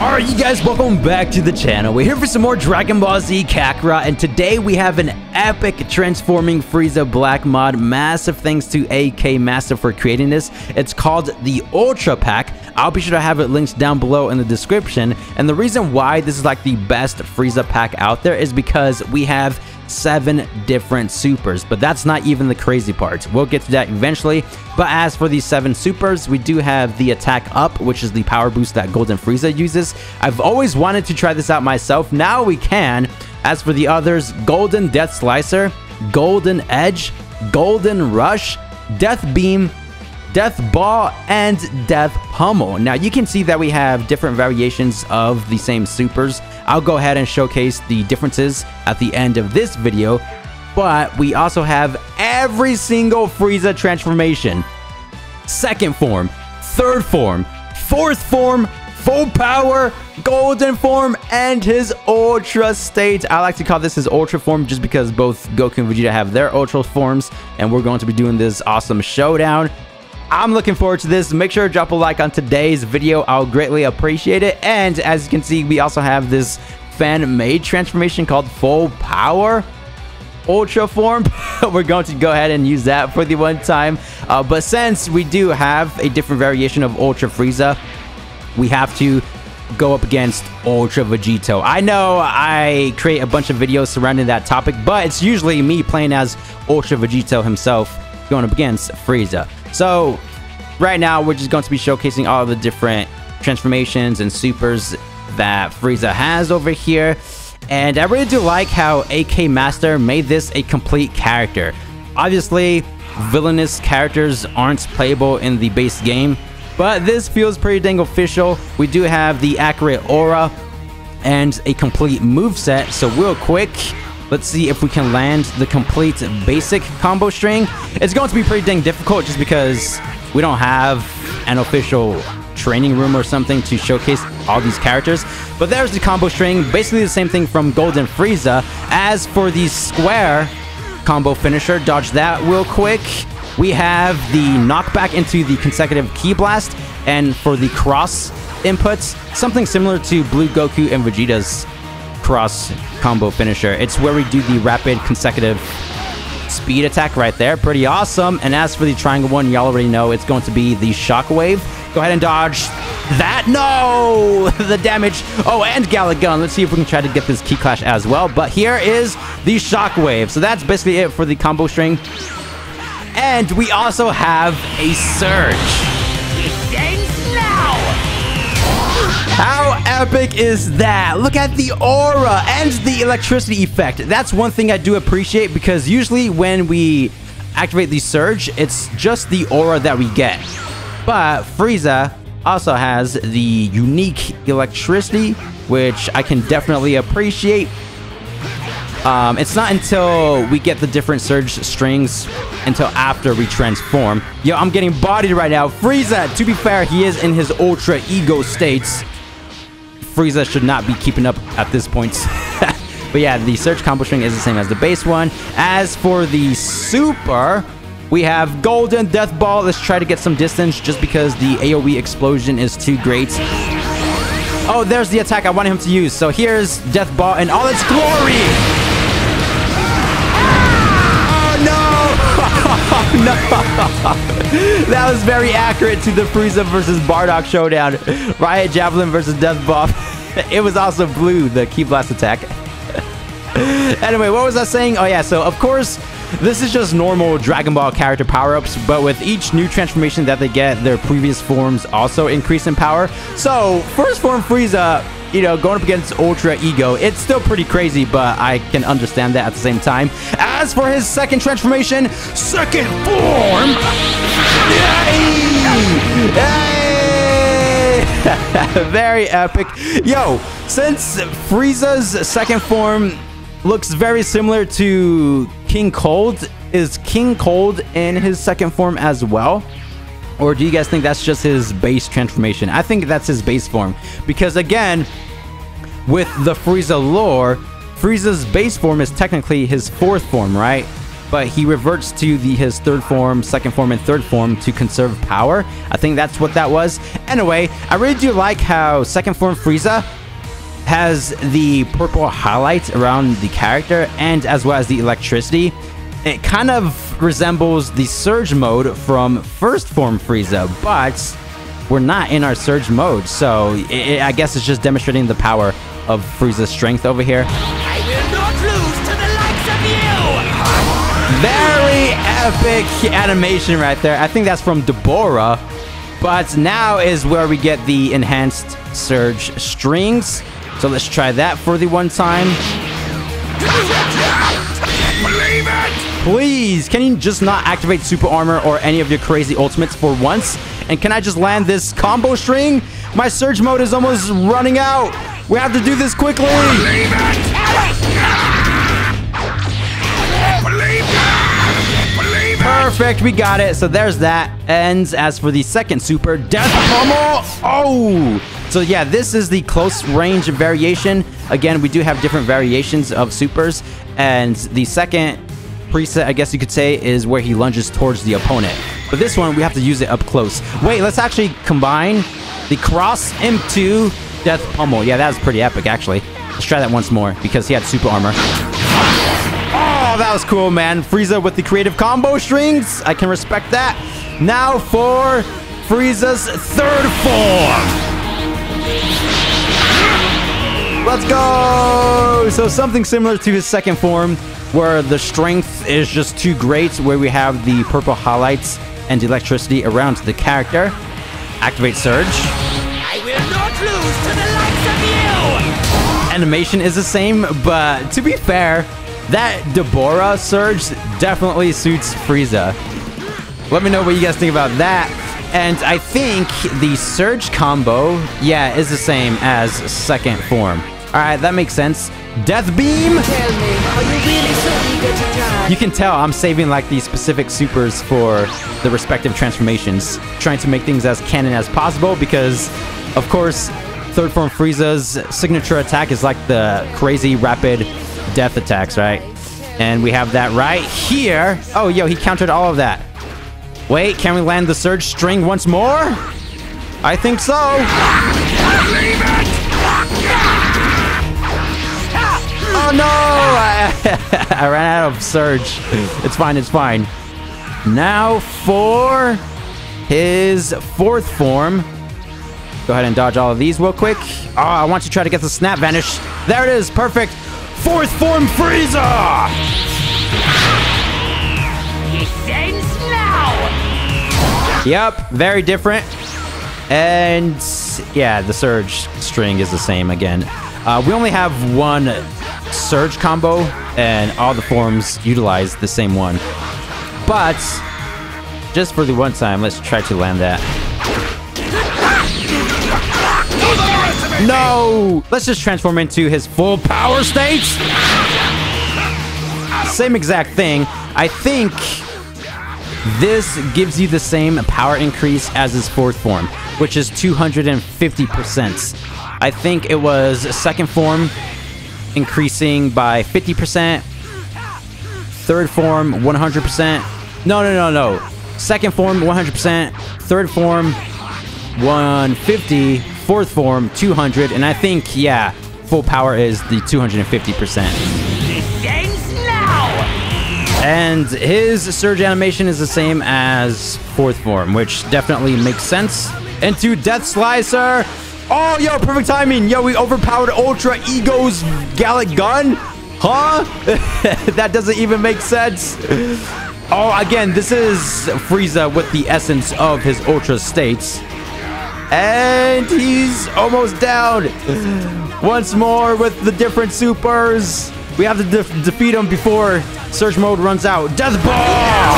Alright, you guys, welcome back to the channel. We're here for some more Dragon Ball Z Kakarot, and today we have an epic transforming Frieza Black mod. Massive thanks to AK Master for creating this. It's called the Ultra Pack. I'll be sure to have it linked down below in the description. And the reason why this is like the best Frieza pack out there is because we have 7 different supers, but that's not even the crazy part. We'll get to that eventually. But as for these 7 supers, we do have the attack up, which is the power boost that Golden Frieza uses. I've always wanted to try this out myself. Now we can. As for the others, Golden Death Slicer, Golden Edge, Golden Rush, Death Beam, Death Ball, and Death Pummel. Now you can see that we have different variations of the same supers. I'll go ahead and showcase the differences at the end of this video, but we also have every single Frieza transformation: second form, third form, fourth form, full power, golden form, and his ultra state. I like to call this his ultra form just because both Goku and Vegeta have their ultra forms, and we're going to be doing this awesome showdown. I'm looking forward to this. Make sure to drop a like on today's video. I'll greatly appreciate it. And as you can see, we also have this fan-made transformation called Full Power Ultra Form. We're going to go ahead and use that for the one time. But since we do have a different variation of Ultra Frieza, we have to go up against Ultra Vegito. I know I create a bunch of videos surrounding that topic, but it's usually me playing as Ultra Vegito himself going up against Frieza. So right now we're just going to be showcasing all the different transformations and supers that Frieza has over here, and I really do like how AK Master made this a complete character. Obviously villainous characters aren't playable in the base game, but this feels pretty dang official. We do have the accurate aura and a complete moveset, so real quick, let's see if we can land the complete basic combo string. It's going to be pretty dang difficult just because we don't have an official training room or something to showcase all these characters. But there's the combo string, basically the same thing from Golden Frieza. As for the square combo finisher, dodge that real quick. We have the knockback into the consecutive ki blast, and for the cross inputs, something similar to Blue Goku and Vegeta's cross combo finisher. It's where we do the rapid consecutive speed attack right there. Pretty awesome. And as for the triangle one, y'all already know it's going to be the shockwave. Go ahead and dodge that. No, the damage. Oh, and Galick Gun. Let's see if we can try to get this ki clash as well. But here is the shockwave. So that's basically it for the combo string. And we also have a surge. How epic is that? Look at the aura and the electricity effect. That's one thing I do appreciate, because usually when we activate the surge, it's just the aura that we get. But Frieza also has the unique electricity, which I can definitely appreciate. It's not until we get the different surge strings until after we transform. Yo, I'm getting bodied right now. Frieza, to be fair, he is in his Ultra Ego states. Frieza should not be keeping up at this point. But yeah, the surge combo string is the same as the base one. As for the super, we have Golden Death Ball. Let's try to get some distance just because the AoE explosion is too great. Oh, there's the attack I wanted him to use. So here's Death Ball in all its glory. Oh no! Oh, no! That was very accurate to the Frieza versus Bardock showdown. Riot Javelin versus Death Ball. It was also blue, the Ki Blast attack. Anyway, what was I saying? Oh yeah, so of course, this is just normal Dragon Ball character power-ups, but with each new transformation that they get, their previous forms also increase in power. So, first form Frieza, you know, going up against Ultra Ego, it's still pretty crazy, but I can understand that at the same time. As for his second transformation, second form! Yay! Yay! Very epic. Yo, since Frieza's second form looks very similar to King Cold, is King Cold in his second form as well? Or do you guys think that's just his base transformation? I think that's his base form, because again, with the Frieza lore, Frieza's base form is technically his fourth form, right? but he reverts to his third form, second form, and third form to conserve power. I think that's what that was. Anyway, I really do like how second form Frieza has the purple highlights around the character, and as well as the electricity. It kind of resembles the surge mode from first form Frieza, but we're not in our surge mode, so I guess it's just demonstrating the power of Frieza's strength over here. I will not lose to the likes of you! Very epic animation right there. I think that's from Dabora, but now is where we get the enhanced surge strings. So let's try that for the one time. Believe it! Please, can you just not activate super armor or any of your crazy ultimates for once? And can I just land this combo string? My surge mode is almost running out. We have to do this quickly. Believe it! Believe it! Believe it! Perfect, we got it. So there's that. And as for the second super, Death Pummel. Oh! So yeah, this is the close range variation. Again, we do have different variations of supers. And the second preset, I guess you could say, is where he lunges towards the opponent. But this one, we have to use it up close. Wait, let's actually combine the cross M2 Death Pummel. Yeah, that was pretty epic, actually. Let's try that once more, because he had super armor. Oh, that was cool, man. Frieza with the creative combo strings. I can respect that. Now for Frieza's third form. Let's go. So something similar to his second form, where the strength is just too great, where we have the purple highlights and electricity around the character. Activate surge. I will not lose to the likes of you! Animation is the same, but to be fair, that Dabora surge definitely suits Frieza. Let me know what you guys think about that. And I think the surge combo, yeah, is the same as second form. Alright, that makes sense. Death Beam! Tell me, are you really so eager to die? You can tell I'm saving like the specific supers for the respective transformations. Trying to make things as canon as possible because, of course, third form Frieza's signature attack is like the crazy rapid death attacks, right? And we have that right here. Oh, yo, he countered all of that. Wait, can we land the surge string once more? I think so. Leave it! Oh no! I ran out of surge. It's fine, it's fine. Now for his fourth form. Go ahead and dodge all of these real quick. Oh, I want to try to get the snap vanish. There it is, perfect. Fourth form Frieza! He sends now! Yep, very different. And yeah, the surge string is the same again. We only have one surge combo, and all the forms utilize the same one. But just for the one time, let's try to land that. No! Let's just transform into his full power state. Same exact thing. I think this gives you the same power increase as his fourth form, which is 250%. I think it was second form increasing by 50%, third form 100%. No. Second form 100%, third form 150, fourth form 200, and I think, yeah, full power is the 250%. And his surge animation is the same as fourth form, which definitely makes sense. Into Death Slicer! Oh, yo, perfect timing. Yo, we overpowered Ultra Ego's Galick Gun. Huh? That doesn't even make sense. Oh, again, this is Frieza with the essence of his Ultra states. And he's almost down. Once more with the different supers. We have to defeat him before Surge Mode runs out. Death Ball!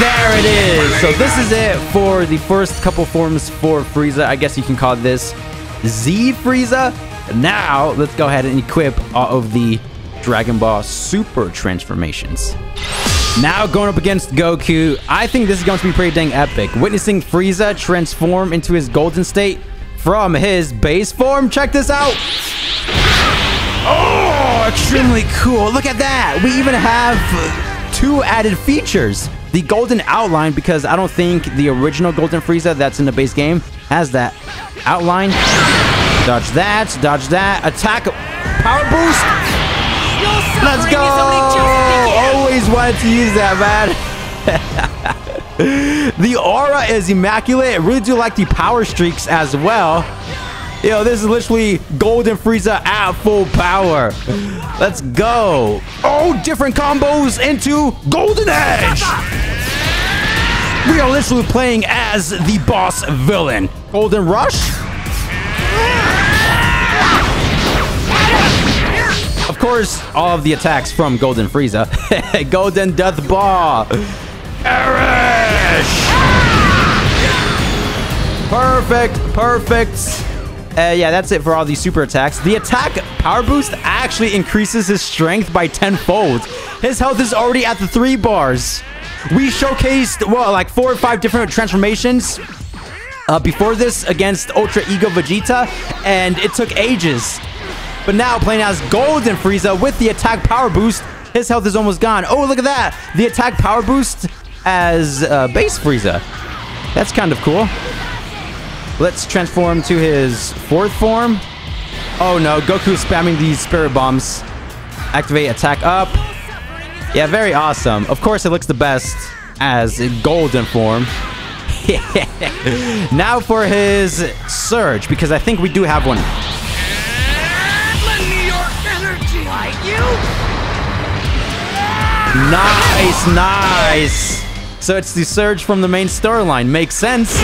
There it is. So this is it for the first couple forms for Frieza. I guess you can call this Z Frieza. Now let's go ahead and equip all of the Dragon Ball Super transformations. Now going up against Goku, I think this is going to be pretty dang epic. Witnessing Frieza transform into his golden state from his base form. Check this out. Oh, extremely cool. Look at that. We even have two added features. The golden outline, because I don't think the original Golden Frieza that's in the base game has that outline. Dodge that. Dodge that. Attack. Power boost. Let's go. Always wanted to use that, man. The aura is immaculate. I really do like the power streaks as well. Yo, this is literally Golden Frieza at full power. Let's go. Oh, different combos into Golden Edge. We are literally playing as the boss villain. Golden Rush. Of course, all of the attacks from Golden Frieza. Golden Death Ball. Erish! Perfect, perfect. Yeah, that's it for all these super attacks. The attack power boost actually increases his strength by 10-fold. His health is already at the 3 bars. We showcased, well, like 4 or 5 different transformations before this against Ultra Ego Vegeta, and it took ages. But now playing as Golden Frieza with the attack power boost, his health is almost gone. Oh, look at that. The attack power boost as base Frieza. That's kind of cool. Let's transform to his 4th form. Oh no, Goku is spamming these spirit bombs. Activate attack up. Yeah, very awesome. Of course it looks the best as golden form. Now for his surge, because I think we do have one. Let me your energy like you. Nice, nice. So it's the surge from the main storyline. Makes sense.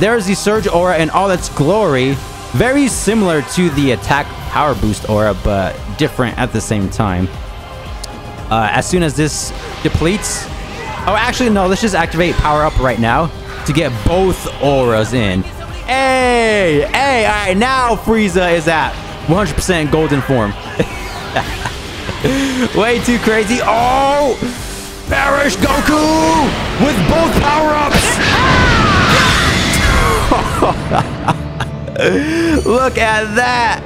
There's the surge aura in all its glory. Very similar to the attack power boost aura, but different at the same time. As soon as this depletes... Oh, actually, no. Let's just activate power up right now to get both auras in. Hey! Hey! All right, now Frieza is at 100% golden form. Way too crazy. Oh! Perish Goku with both power-ups! Look at that!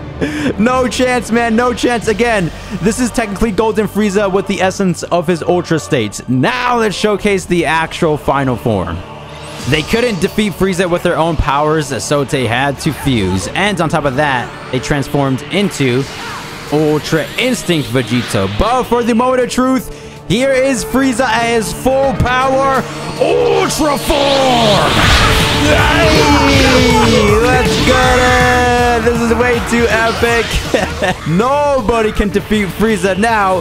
No chance, man. No chance. Again, this is technically Golden Frieza with the essence of his Ultra States. Now let's showcase the actual final form. They couldn't defeat Frieza with their own powers, so they had to fuse. And on top of that, they transformed into Ultra Instinct Vegito. But for the moment of truth, here is Frieza at his full power Ultra Form! Hey, let's get it! This is way too epic. Nobody can defeat Frieza now.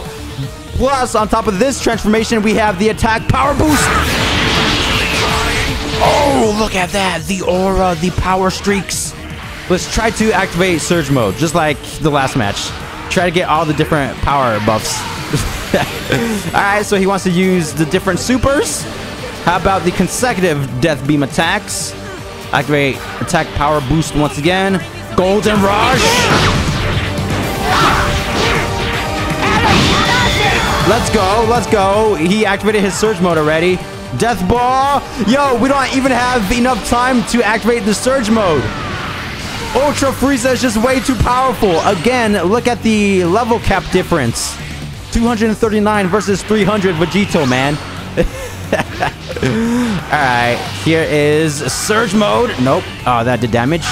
Plus, on top of this transformation, we have the attack power boost. Oh, look at that. The aura, the power streaks. Let's try to activate surge mode, just like the last match. Try to get all the different power buffs. All right, so he wants to use the different supers. How about the consecutive death beam attacks? Activate attack power boost once again. Golden Rush. Let's go. Let's go. He activated his surge mode already. Death Ball. Yo, we don't even have enough time to activate the surge mode. Ultra Frieza is just way too powerful. Again, look at the level cap difference. 239 versus 300 Vegito, man. Alright, here is surge mode. Nope. Oh, that did damage.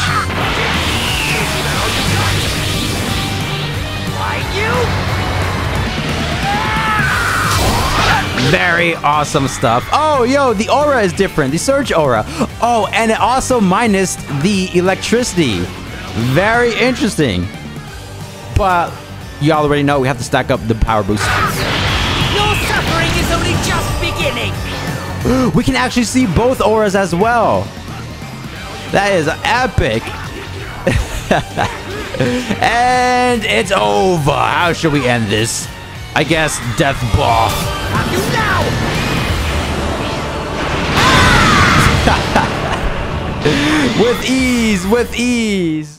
Very awesome stuff. Oh, yo, the aura is different. The surge aura. Oh, and it also minus the electricity. Very interesting. But y'all already know we have to stack up the power boost. Your suffering is only just beginning. We can actually see both auras as well. That is epic. And it's over. How should we end this? I guess Death Ball. With ease, with ease.